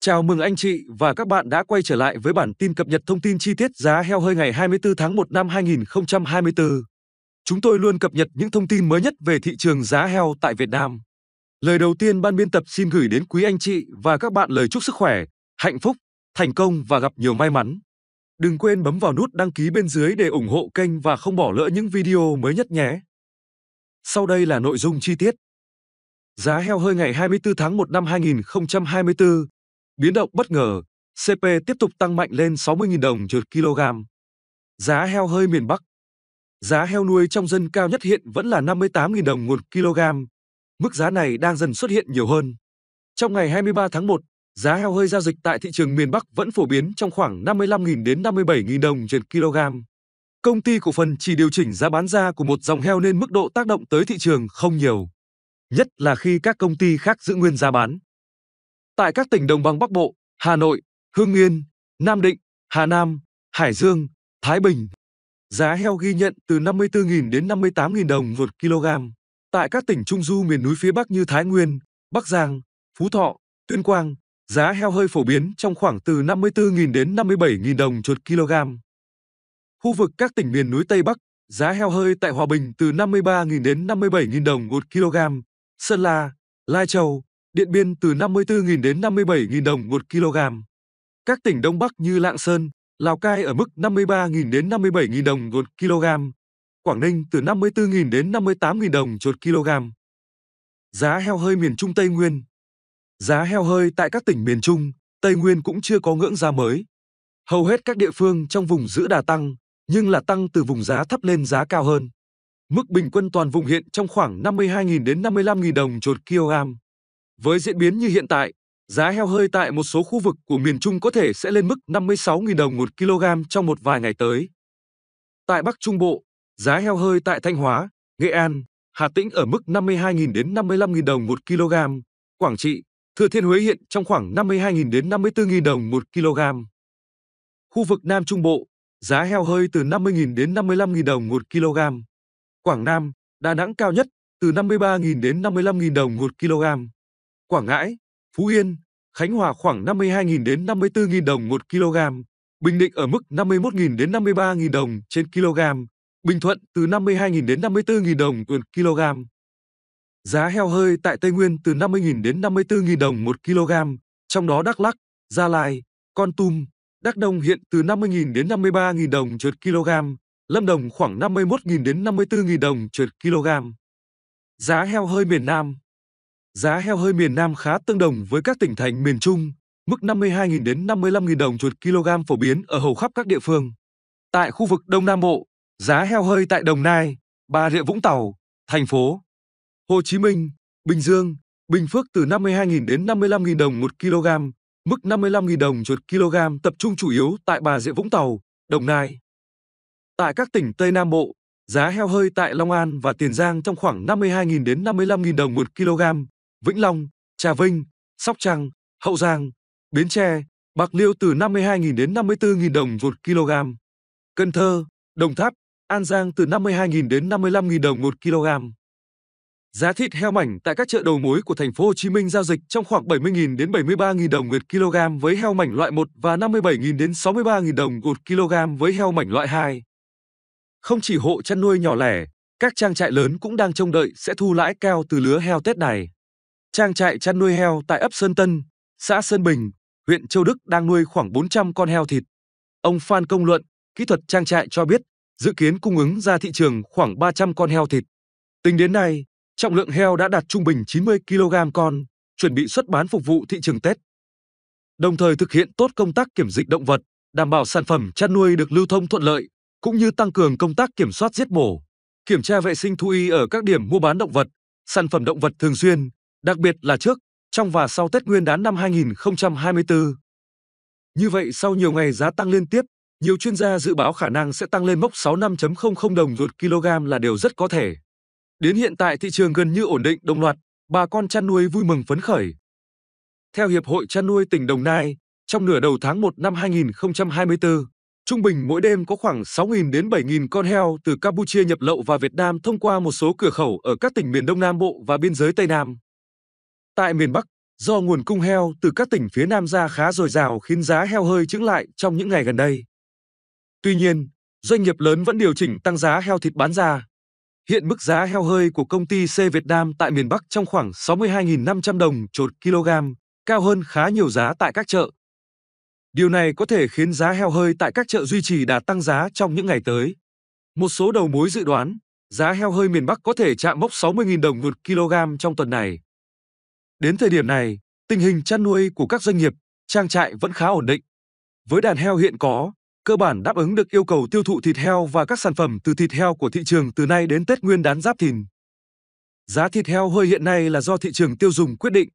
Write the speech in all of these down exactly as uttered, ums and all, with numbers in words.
Chào mừng anh chị và các bạn đã quay trở lại với bản tin cập nhật thông tin chi tiết giá heo hơi ngày hai mươi tư tháng một năm hai nghìn không trăm hai mươi tư. Chúng tôi luôn cập nhật những thông tin mới nhất về thị trường giá heo tại Việt Nam. Lời đầu tiên, ban biên tập xin gửi đến quý anh chị và các bạn lời chúc sức khỏe, hạnh phúc, thành công và gặp nhiều may mắn. Đừng quên bấm vào nút đăng ký bên dưới để ủng hộ kênh và không bỏ lỡ những video mới nhất nhé. Sau đây là nội dung chi tiết. Giá heo hơi ngày hai mươi tư tháng một năm hai nghìn không trăm hai mươi tư. Biến động bất ngờ, xê pê tiếp tục tăng mạnh lên sáu mươi nghìn đồng trên kg. Giá heo hơi miền Bắc. Giá heo nuôi trong dân cao nhất hiện vẫn là năm mươi tám nghìn đồng một kg. Mức giá này đang dần xuất hiện nhiều hơn. Trong ngày hai mươi ba tháng một, giá heo hơi giao dịch tại thị trường miền Bắc vẫn phổ biến trong khoảng năm mươi lăm nghìn đến năm mươi bảy nghìn đồng trên kg. Công ty cổ phần chỉ điều chỉnh giá bán ra của một dòng heo nên mức độ tác động tới thị trường không nhiều, nhất là khi các công ty khác giữ nguyên giá bán. Tại các tỉnh đồng bằng Bắc Bộ, Hà Nội, Hưng Yên, Nam Định, Hà Nam, Hải Dương, Thái Bình, giá heo ghi nhận từ năm mươi tư nghìn đến năm mươi tám nghìn đồng một kg. Tại các tỉnh trung du miền núi phía Bắc như Thái Nguyên, Bắc Giang, Phú Thọ, Tuyên Quang, giá heo hơi phổ biến trong khoảng từ năm mươi tư nghìn đến năm mươi bảy nghìn đồng một kg. Khu vực các tỉnh miền núi Tây Bắc, giá heo hơi tại Hòa Bình từ năm mươi ba nghìn đến năm mươi bảy nghìn đồng một kg, Sơn La, Lai Châu, Điện Biên từ năm mươi tư nghìn đến năm mươi bảy nghìn đồng một kg. Các tỉnh Đông Bắc như Lạng Sơn, Lào Cai ở mức năm mươi ba nghìn đến năm mươi bảy nghìn đồng một kg. Quảng Ninh từ năm mươi tư nghìn đến năm mươi tám nghìn đồng một kg. Giá heo hơi miền Trung Tây Nguyên. Giá heo hơi tại các tỉnh miền Trung, Tây Nguyên cũng chưa có ngưỡng giá mới. Hầu hết các địa phương trong vùng giữ đà tăng, nhưng là tăng từ vùng giá thấp lên giá cao hơn. Mức bình quân toàn vùng hiện trong khoảng năm mươi hai nghìn đến năm mươi lăm nghìn đồng một kg. Với diễn biến như hiện tại, giá heo hơi tại một số khu vực của miền Trung có thể sẽ lên mức năm mươi sáu nghìn đồng một kg trong một vài ngày tới. Tại Bắc Trung Bộ, giá heo hơi tại Thanh Hóa, Nghệ An, Hà Tĩnh ở mức năm mươi hai nghìn đến năm mươi lăm nghìn đồng một kg, Quảng Trị, Thừa Thiên Huế hiện trong khoảng năm mươi hai nghìn đến năm mươi tư nghìn đồng một kg. Khu vực Nam Trung Bộ, giá heo hơi từ năm mươi nghìn đến năm mươi lăm nghìn đồng một kg. Quảng Nam, Đà Nẵng cao nhất từ năm mươi ba nghìn đến năm mươi lăm nghìn đồng một kg. Quảng Ngãi, Phú Yên, Khánh Hòa khoảng năm mươi hai nghìn đến năm mươi tư nghìn đồng một kg, Bình Định ở mức năm mươi mốt nghìn đến năm mươi ba nghìn đồng trên kg, Bình Thuận từ năm mươi hai nghìn đến năm mươi tư nghìn đồng một kg. Giá heo hơi tại Tây Nguyên từ năm mươi nghìn đến năm mươi tư nghìn đồng một kg, trong đó Đắk Lắk, Gia Lai, Kon Tum, Đắk Nông hiện từ năm mươi nghìn đến năm mươi ba nghìn đồng một kg, Lâm Đồng khoảng năm mươi mốt nghìn đến năm mươi tư nghìn đồng một kg. Giá heo hơi miền Nam. Giá heo hơi miền Nam khá tương đồng với các tỉnh thành miền Trung, mức năm mươi hai nghìn đến năm mươi lăm nghìn đồng một kg phổ biến ở hầu khắp các địa phương. Tại khu vực Đông Nam Bộ, giá heo hơi tại Đồng Nai, Bà Rịa Vũng Tàu, thành phố Hồ Chí Minh, Bình Dương, Bình Phước từ năm mươi hai nghìn đến năm mươi lăm nghìn đồng một kg, mức năm mươi lăm nghìn đồng một kg tập trung chủ yếu tại Bà Rịa Vũng Tàu, Đồng Nai. Tại các tỉnh Tây Nam Bộ, giá heo hơi tại Long An và Tiền Giang trong khoảng năm mươi hai nghìn đến năm mươi lăm nghìn đồng một kg. Vĩnh Long, Trà Vinh, Sóc Trăng, Hậu Giang, Bến Tre, Bạc Liêu từ năm mươi hai nghìn đến năm mươi tư nghìn đồng một kg. Cần Thơ, Đồng Tháp, An Giang từ năm mươi hai nghìn đến năm mươi lăm nghìn đồng một kg. Giá thịt heo mảnh tại các chợ đầu mối của thành phố Hồ Chí Minh giao dịch trong khoảng bảy mươi nghìn đến bảy mươi ba nghìn đồng một kg với heo mảnh loại một và năm mươi bảy nghìn đến sáu mươi ba nghìn đồng một kg với heo mảnh loại hai. Không chỉ hộ chăn nuôi nhỏ lẻ, các trang trại lớn cũng đang trông đợi sẽ thu lãi cao từ lứa heo Tết này. Trang trại chăn nuôi heo tại ấp Sơn Tân, xã Sơn Bình, huyện Châu Đức đang nuôi khoảng bốn trăm con heo thịt. Ông Phan Công Luận, kỹ thuật trang trại cho biết, dự kiến cung ứng ra thị trường khoảng ba trăm con heo thịt. Tính đến nay, trọng lượng heo đã đạt trung bình chín mươi kg con, chuẩn bị xuất bán phục vụ thị trường Tết. Đồng thời thực hiện tốt công tác kiểm dịch động vật, đảm bảo sản phẩm chăn nuôi được lưu thông thuận lợi, cũng như tăng cường công tác kiểm soát giết mổ, kiểm tra vệ sinh thú y ở các điểm mua bán động vật, sản phẩm động vật thường xuyên, đặc biệt là trước, trong và sau Tết Nguyên đán năm hai nghìn không trăm hai mươi tư. Như vậy, sau nhiều ngày giá tăng liên tiếp, nhiều chuyên gia dự báo khả năng sẽ tăng lên mốc sáu mươi lăm nghìn đồng một kg là điều rất có thể. Đến hiện tại thị trường gần như ổn định đồng loạt, bà con chăn nuôi vui mừng phấn khởi. Theo Hiệp hội Chăn nuôi tỉnh Đồng Nai, trong nửa đầu tháng một năm hai nghìn không trăm hai mươi tư, trung bình mỗi đêm có khoảng sáu nghìn đến bảy nghìn con heo từ Campuchia nhập lậu vào Việt Nam thông qua một số cửa khẩu ở các tỉnh miền Đông Nam Bộ và biên giới Tây Nam. Tại miền Bắc, Do nguồn cung heo từ các tỉnh phía Nam ra khá dồi dào khiến giá heo hơi chững lại trong những ngày gần đây. Tuy nhiên, doanh nghiệp lớn vẫn điều chỉnh tăng giá heo thịt bán ra. Hiện mức giá heo hơi của công ty C Việt Nam tại miền Bắc trong khoảng sáu mươi hai nghìn năm trăm đồng một kg, cao hơn khá nhiều giá tại các chợ. Điều này có thể khiến giá heo hơi tại các chợ duy trì đà tăng giá trong những ngày tới. Một số đầu mối dự đoán, giá heo hơi miền Bắc có thể chạm mốc sáu mươi nghìn đồng một kg trong tuần này. Đến thời điểm này, tình hình chăn nuôi của các doanh nghiệp, trang trại vẫn khá ổn định. Với đàn heo hiện có, cơ bản đáp ứng được yêu cầu tiêu thụ thịt heo và các sản phẩm từ thịt heo của thị trường từ nay đến Tết Nguyên đán Giáp Thìn. Giá thịt heo hơi hiện nay là do thị trường tiêu dùng quyết định.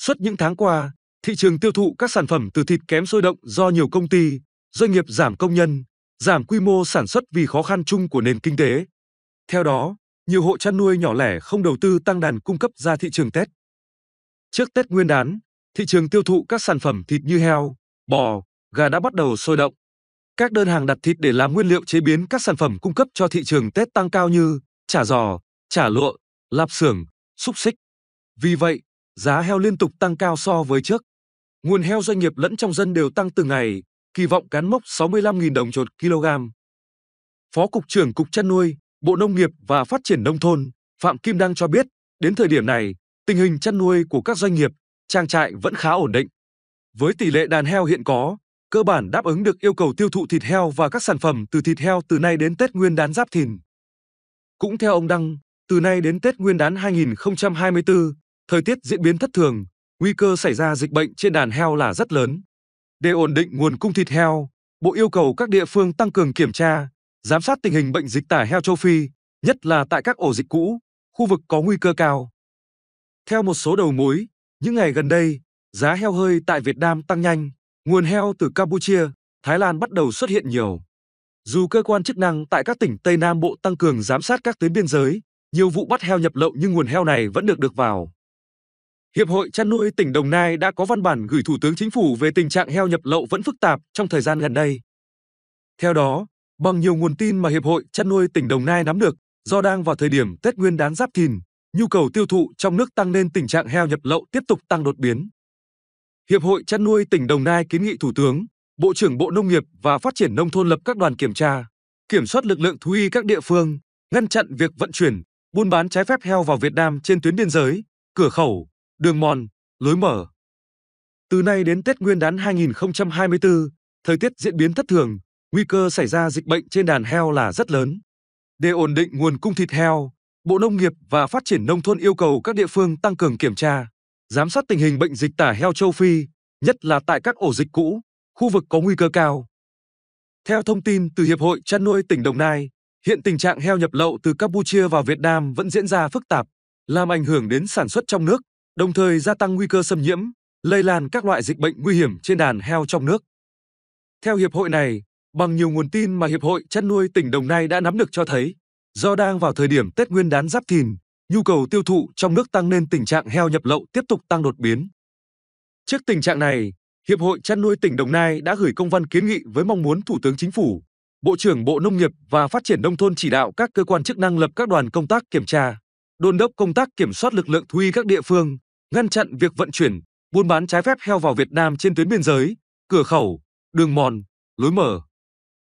Suốt những tháng qua, thị trường tiêu thụ các sản phẩm từ thịt kém sôi động do nhiều công ty, doanh nghiệp giảm công nhân, giảm quy mô sản xuất vì khó khăn chung của nền kinh tế. Theo đó, nhiều hộ chăn nuôi nhỏ lẻ không đầu tư tăng đàn cung cấp ra thị trường Tết. Trước Tết Nguyên đán, thị trường tiêu thụ các sản phẩm thịt như heo, bò, gà đã bắt đầu sôi động. Các đơn hàng đặt thịt để làm nguyên liệu chế biến các sản phẩm cung cấp cho thị trường Tết tăng cao như chả giò, chả lụa, lạp xưởng, xúc xích. Vì vậy, giá heo liên tục tăng cao so với trước. Nguồn heo doanh nghiệp lẫn trong dân đều tăng từng ngày, kỳ vọng cán mốc sáu mươi lăm nghìn đồng một kg. Phó Cục trưởng Cục Chăn nuôi, Bộ Nông nghiệp và Phát triển Nông thôn Phạm Kim Đăng cho biết, đến thời điểm này, tình hình chăn nuôi của các doanh nghiệp, trang trại vẫn khá ổn định. Với tỷ lệ đàn heo hiện có, cơ bản đáp ứng được yêu cầu tiêu thụ thịt heo và các sản phẩm từ thịt heo từ nay đến Tết Nguyên đán Giáp Thìn. Cũng theo ông Đăng, từ nay đến Tết Nguyên đán hai nghìn không trăm hai mươi tư, thời tiết diễn biến thất thường, nguy cơ xảy ra dịch bệnh trên đàn heo là rất lớn. Để ổn định nguồn cung thịt heo, Bộ yêu cầu các địa phương tăng cường kiểm tra, giám sát tình hình bệnh dịch tả heo châu Phi, nhất là tại các ổ dịch cũ, khu vực có nguy cơ cao. Theo một số đầu mối, những ngày gần đây, giá heo hơi tại Việt Nam tăng nhanh, nguồn heo từ Campuchia, Thái Lan bắt đầu xuất hiện nhiều. Dù cơ quan chức năng tại các tỉnh Tây Nam Bộ tăng cường giám sát các tuyến biên giới, nhiều vụ bắt heo nhập lậu nhưng nguồn heo này vẫn được được vào. Hiệp hội Chăn nuôi tỉnh Đồng Nai đã có văn bản gửi Thủ tướng Chính phủ về tình trạng heo nhập lậu vẫn phức tạp trong thời gian gần đây. Theo đó, bằng nhiều nguồn tin mà Hiệp hội Chăn nuôi tỉnh Đồng Nai nắm được, do đang vào thời điểm Tết Nguyên đán Giáp Thìn, nhu cầu tiêu thụ trong nước tăng nên tình trạng heo nhập lậu tiếp tục tăng đột biến. Hiệp hội Chăn nuôi tỉnh Đồng Nai kiến nghị Thủ tướng, Bộ trưởng Bộ Nông nghiệp và Phát triển Nông thôn lập các đoàn kiểm tra, kiểm soát lực lượng thú y các địa phương, ngăn chặn việc vận chuyển, buôn bán trái phép heo vào Việt Nam trên tuyến biên giới, cửa khẩu, đường mòn, lối mở. Từ nay đến Tết Nguyên đán hai nghìn không trăm hai mươi tư, thời tiết diễn biến thất thường, nguy cơ xảy ra dịch bệnh trên đàn heo là rất lớn. Để ổn định nguồn cung thịt heo, Bộ Nông nghiệp và Phát triển Nông thôn yêu cầu các địa phương tăng cường kiểm tra, giám sát tình hình bệnh dịch tả heo châu Phi, nhất là tại các ổ dịch cũ, khu vực có nguy cơ cao. Theo thông tin từ Hiệp hội Chăn nuôi tỉnh Đồng Nai, hiện tình trạng heo nhập lậu từ Campuchia vào Việt Nam vẫn diễn ra phức tạp, làm ảnh hưởng đến sản xuất trong nước, đồng thời gia tăng nguy cơ xâm nhiễm, lây lan các loại dịch bệnh nguy hiểm trên đàn heo trong nước. Theo hiệp hội này, bằng nhiều nguồn tin mà Hiệp hội Chăn nuôi tỉnh Đồng Nai đã nắm được cho thấy, do đang vào thời điểm Tết Nguyên đán Giáp Thìn, nhu cầu tiêu thụ trong nước tăng nên tình trạng heo nhập lậu tiếp tục tăng đột biến. Trước tình trạng này, Hiệp hội Chăn nuôi tỉnh Đồng Nai đã gửi công văn kiến nghị với mong muốn Thủ tướng Chính phủ, Bộ trưởng Bộ Nông nghiệp và Phát triển Nông thôn chỉ đạo các cơ quan chức năng lập các đoàn công tác kiểm tra, đôn đốc công tác kiểm soát lực lượng thú y các địa phương, ngăn chặn việc vận chuyển, buôn bán trái phép heo vào Việt Nam trên tuyến biên giới, cửa khẩu, đường mòn, lối mở.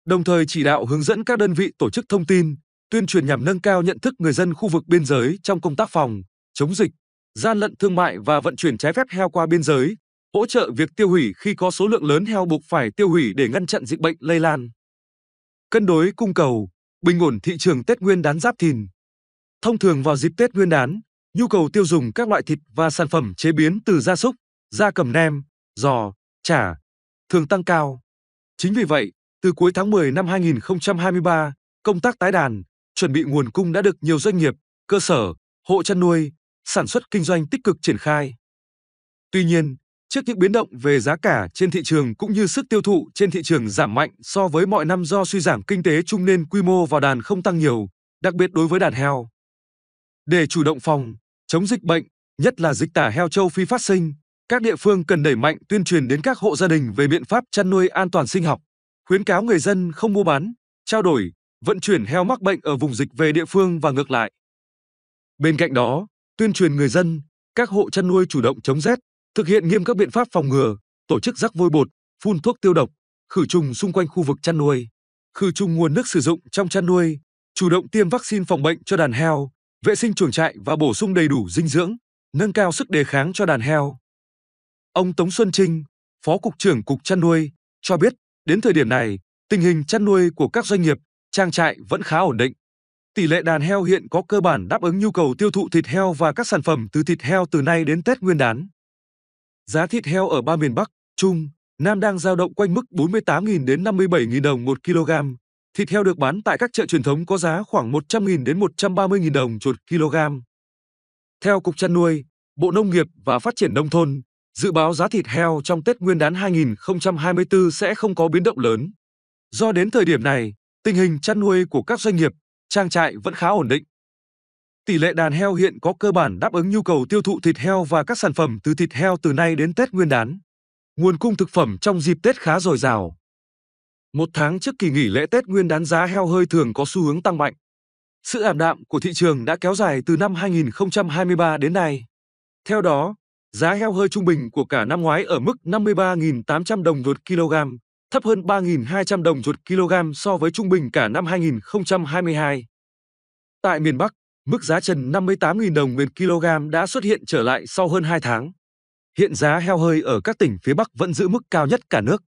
Đồng thời chỉ đạo hướng dẫn các đơn vị tổ chức thông tin, tuyên truyền nhằm nâng cao nhận thức người dân khu vực biên giới trong công tác phòng, chống dịch, gian lận thương mại và vận chuyển trái phép heo qua biên giới, hỗ trợ việc tiêu hủy khi có số lượng lớn heo buộc phải tiêu hủy để ngăn chặn dịch bệnh lây lan. Cân đối cung cầu, bình ổn thị trường Tết Nguyên đán Giáp Thìn. Thông thường vào dịp Tết Nguyên đán, nhu cầu tiêu dùng các loại thịt và sản phẩm chế biến từ gia súc, gia cầm nem, giò, chả thường tăng cao. Chính vì vậy, từ cuối tháng mười năm hai nghìn không trăm hai mươi ba, công tác tái đàn, chuẩn bị nguồn cung đã được nhiều doanh nghiệp, cơ sở, hộ chăn nuôi, sản xuất kinh doanh tích cực triển khai. Tuy nhiên, trước những biến động về giá cả trên thị trường cũng như sức tiêu thụ trên thị trường giảm mạnh so với mọi năm do suy giảm kinh tế chung nên quy mô vào đàn không tăng nhiều, đặc biệt đối với đàn heo. Để chủ động phòng, chống dịch bệnh, nhất là dịch tả heo châu Phi phát sinh, các địa phương cần đẩy mạnh tuyên truyền đến các hộ gia đình về biện pháp chăn nuôi an toàn sinh học, khuyến cáo người dân không mua bán, trao đổi, vận chuyển heo mắc bệnh ở vùng dịch về địa phương và ngược lại. Bên cạnh đó, tuyên truyền người dân, các hộ chăn nuôi chủ động chống rét, Thực hiện nghiêm các biện pháp phòng ngừa, tổ chức rắc vôi bột, phun thuốc tiêu độc, khử trùng xung quanh khu vực chăn nuôi, khử trùng nguồn nước sử dụng trong chăn nuôi, chủ động tiêm vaccine phòng bệnh cho đàn heo, vệ sinh chuồng trại và bổ sung đầy đủ dinh dưỡng, nâng cao sức đề kháng cho đàn heo. Ông Tống Xuân Trinh, Phó Cục trưởng Cục Chăn nuôi, cho biết đến thời điểm này, tình hình chăn nuôi của các doanh nghiệp, trang trại vẫn khá ổn định. Tỷ lệ đàn heo hiện có cơ bản đáp ứng nhu cầu tiêu thụ thịt heo và các sản phẩm từ thịt heo từ nay đến Tết Nguyên đán. Giá thịt heo ở ba miền Bắc, Trung, Nam đang dao động quanh mức bốn mươi tám nghìn đến năm mươi bảy nghìn đồng một kg. Thịt heo được bán tại các chợ truyền thống có giá khoảng một trăm nghìn đến một trăm ba mươi nghìn đồng một kg. Theo Cục Chăn nuôi, Bộ Nông nghiệp và Phát triển Nông thôn, dự báo giá thịt heo trong Tết Nguyên đán hai nghìn không trăm hai mươi tư sẽ không có biến động lớn. Do đến thời điểm này, tình hình chăn nuôi của các doanh nghiệp, trang trại vẫn khá ổn định. Tỷ lệ đàn heo hiện có cơ bản đáp ứng nhu cầu tiêu thụ thịt heo và các sản phẩm từ thịt heo từ nay đến Tết Nguyên đán. Nguồn cung thực phẩm trong dịp Tết khá dồi dào. Một tháng trước kỳ nghỉ lễ Tết Nguyên đán, giá heo hơi thường có xu hướng tăng mạnh. Sự ảm đạm của thị trường đã kéo dài từ năm hai nghìn không trăm hai mươi ba đến nay. Theo đó, giá heo hơi trung bình của cả năm ngoái ở mức năm mươi ba nghìn tám trăm đồng một kg, thấp hơn ba nghìn hai trăm đồng một kg so với trung bình cả năm hai nghìn không trăm hai mươi hai. Tại miền Bắc, mức giá trần năm mươi tám nghìn đồng một kg đã xuất hiện trở lại sau hơn hai tháng. Hiện giá heo hơi ở các tỉnh phía Bắc vẫn giữ mức cao nhất cả nước.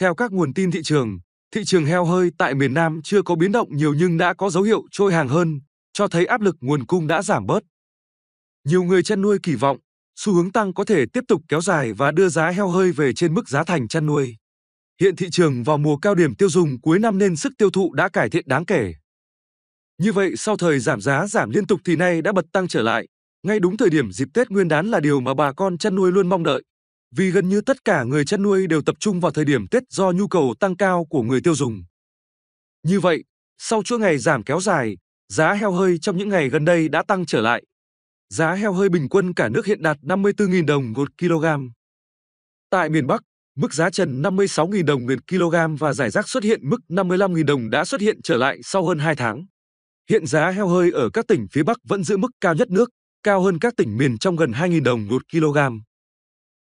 Theo các nguồn tin thị trường, thị trường heo hơi tại miền Nam chưa có biến động nhiều nhưng đã có dấu hiệu trôi hàng hơn, cho thấy áp lực nguồn cung đã giảm bớt. Nhiều người chăn nuôi kỳ vọng xu hướng tăng có thể tiếp tục kéo dài và đưa giá heo hơi về trên mức giá thành chăn nuôi. Hiện thị trường vào mùa cao điểm tiêu dùng cuối năm nên sức tiêu thụ đã cải thiện đáng kể. Như vậy, sau thời giảm giá giảm liên tục thì nay đã bật tăng trở lại, ngay đúng thời điểm dịp Tết Nguyên đán là điều mà bà con chăn nuôi luôn mong đợi. Vì gần như tất cả người chăn nuôi đều tập trung vào thời điểm Tết do nhu cầu tăng cao của người tiêu dùng. Như vậy, sau chuỗi ngày giảm kéo dài, giá heo hơi trong những ngày gần đây đã tăng trở lại. Giá heo hơi bình quân cả nước hiện đạt năm mươi tư nghìn đồng một kg. Tại miền Bắc, mức giá trần năm mươi sáu nghìn đồng một kg và rải rác xuất hiện mức năm mươi lăm nghìn đồng đã xuất hiện trở lại sau hơn hai tháng. Hiện giá heo hơi ở các tỉnh phía Bắc vẫn giữ mức cao nhất nước, cao hơn các tỉnh miền trong gần hai nghìn đồng một kg.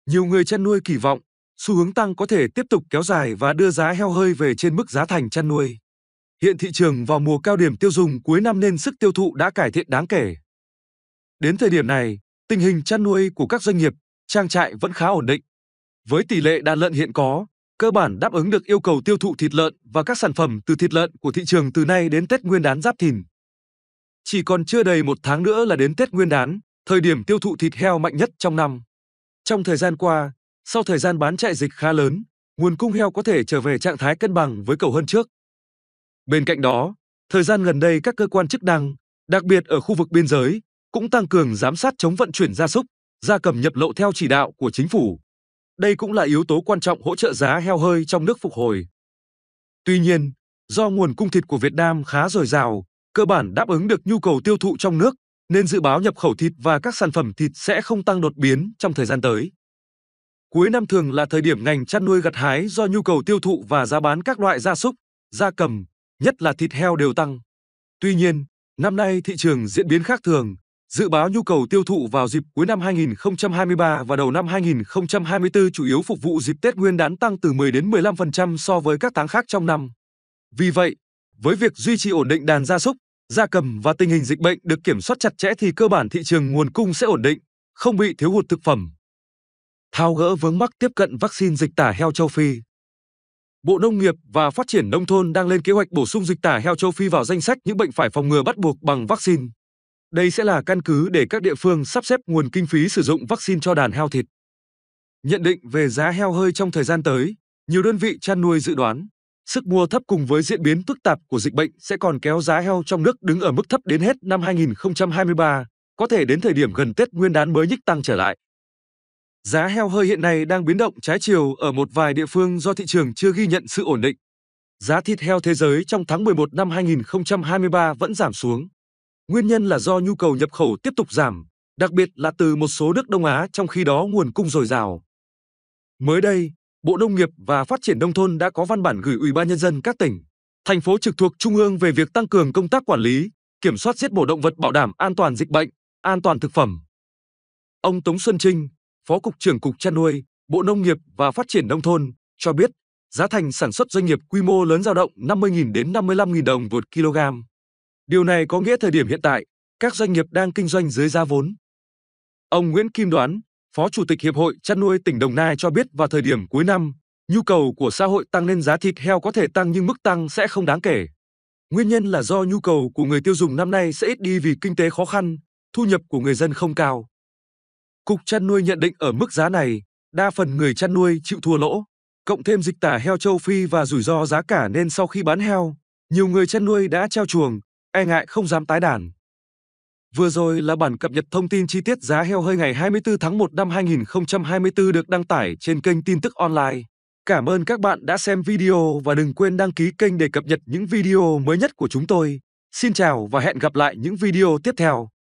Nhiều người chăn nuôi kỳ vọng xu hướng tăng có thể tiếp tục kéo dài và đưa giá heo hơi về trên mức giá thành chăn nuôi. Hiện thị trường vào mùa cao điểm tiêu dùng cuối năm nên sức tiêu thụ đã cải thiện đáng kể. Đến thời điểm này, tình hình chăn nuôi của các doanh nghiệp, trang trại vẫn khá ổn định. Với tỷ lệ đàn lợn hiện có, cơ bản đáp ứng được yêu cầu tiêu thụ thịt lợn và các sản phẩm từ thịt lợn của thị trường từ nay đến Tết Nguyên đán Giáp Thìn. Chỉ còn chưa đầy một tháng nữa là đến Tết Nguyên đán, thời điểm tiêu thụ thịt heo mạnh nhất trong năm. Trong thời gian qua, sau thời gian bán chạy dịch khá lớn, nguồn cung heo có thể trở về trạng thái cân bằng với cầu hơn trước. Bên cạnh đó, thời gian gần đây các cơ quan chức năng, đặc biệt ở khu vực biên giới, cũng tăng cường giám sát chống vận chuyển gia súc, gia cầm nhập lậu theo chỉ đạo của chính phủ. Đây cũng là yếu tố quan trọng hỗ trợ giá heo hơi trong nước phục hồi. Tuy nhiên, do nguồn cung thịt của Việt Nam khá dồi dào, cơ bản đáp ứng được nhu cầu tiêu thụ trong nước, nên dự báo nhập khẩu thịt và các sản phẩm thịt sẽ không tăng đột biến trong thời gian tới. Cuối năm thường là thời điểm ngành chăn nuôi gặt hái do nhu cầu tiêu thụ và giá bán các loại gia súc, gia cầm, nhất là thịt heo đều tăng. Tuy nhiên, năm nay thị trường diễn biến khác thường. Dự báo nhu cầu tiêu thụ vào dịp cuối năm hai nghìn không trăm hai mươi ba và đầu năm hai nghìn không trăm hai mươi tư chủ yếu phục vụ dịp Tết Nguyên đán tăng từ mười đến mười lăm phần trăm so với các tháng khác trong năm. Vì vậy, với việc duy trì ổn định đàn gia súc, gia cầm và tình hình dịch bệnh được kiểm soát chặt chẽ thì cơ bản thị trường nguồn cung sẽ ổn định, không bị thiếu hụt thực phẩm. Tháo gỡ vướng mắc tiếp cận vaccine dịch tả heo châu Phi. Bộ Nông nghiệp và Phát triển Nông thôn đang lên kế hoạch bổ sung dịch tả heo châu Phi vào danh sách những bệnh phải phòng ngừa bắt buộc bằng vaccine. Đây sẽ là căn cứ để các địa phương sắp xếp nguồn kinh phí sử dụng vaccine cho đàn heo thịt. Nhận định về giá heo hơi trong thời gian tới, nhiều đơn vị chăn nuôi dự đoán, sức mua thấp cùng với diễn biến phức tạp của dịch bệnh sẽ còn kéo giá heo trong nước đứng ở mức thấp đến hết năm hai nghìn không trăm hai mươi ba, có thể đến thời điểm gần Tết Nguyên đán mới nhích tăng trở lại. Giá heo hơi hiện nay đang biến động trái chiều ở một vài địa phương do thị trường chưa ghi nhận sự ổn định. Giá thịt heo thế giới trong tháng mười một năm hai nghìn không trăm hai mươi ba vẫn giảm xuống. Nguyên nhân là do nhu cầu nhập khẩu tiếp tục giảm, đặc biệt là từ một số nước Đông Á, trong khi đó nguồn cung dồi dào. Mới đây, Bộ Nông nghiệp và Phát triển Nông thôn đã có văn bản gửi Ủy ban Nhân dân các tỉnh, thành phố trực thuộc Trung ương về việc tăng cường công tác quản lý, kiểm soát giết mổ động vật bảo đảm an toàn dịch bệnh, an toàn thực phẩm. Ông Tống Xuân Trinh, Phó Cục trưởng Cục Chăn nuôi, Bộ Nông nghiệp và Phát triển Nông thôn cho biết giá thành sản xuất doanh nghiệp quy mô lớn dao động năm mươi nghìn đến năm mươi lăm nghìn đồng một kg. Điều này có nghĩa thời điểm hiện tại, các doanh nghiệp đang kinh doanh dưới giá vốn. Ông Nguyễn Kim Đoán, Phó Chủ tịch Hiệp hội Chăn nuôi tỉnh Đồng Nai cho biết vào thời điểm cuối năm, nhu cầu của xã hội tăng nên giá thịt heo có thể tăng nhưng mức tăng sẽ không đáng kể. Nguyên nhân là do nhu cầu của người tiêu dùng năm nay sẽ ít đi vì kinh tế khó khăn, thu nhập của người dân không cao. Cục Chăn nuôi nhận định ở mức giá này, đa phần người chăn nuôi chịu thua lỗ, cộng thêm dịch tả heo châu Phi và rủi ro giá cả nên sau khi bán heo, nhiều người chăn nuôi đã treo chuồng, e ngại không dám tái đàn. Vừa rồi là bản cập nhật thông tin chi tiết giá heo hơi ngày hai mươi tư tháng một năm hai nghìn không trăm hai mươi tư được đăng tải trên kênh tin tức online. Cảm ơn các bạn đã xem video và đừng quên đăng ký kênh để cập nhật những video mới nhất của chúng tôi. Xin chào và hẹn gặp lại những video tiếp theo.